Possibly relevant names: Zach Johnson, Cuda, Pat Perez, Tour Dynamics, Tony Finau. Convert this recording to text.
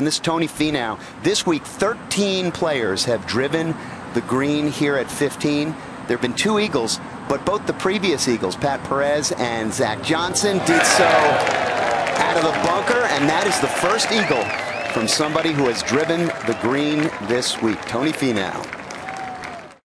and this is Tony Finau. This week, 13 players have driven the green here at 15. There have been 2 eagles, but both the previous eagles, Pat Perez and Zach Johnson, did so out of the bunker, and that is the first eagle from somebody who has driven the green this week, Tony Finau.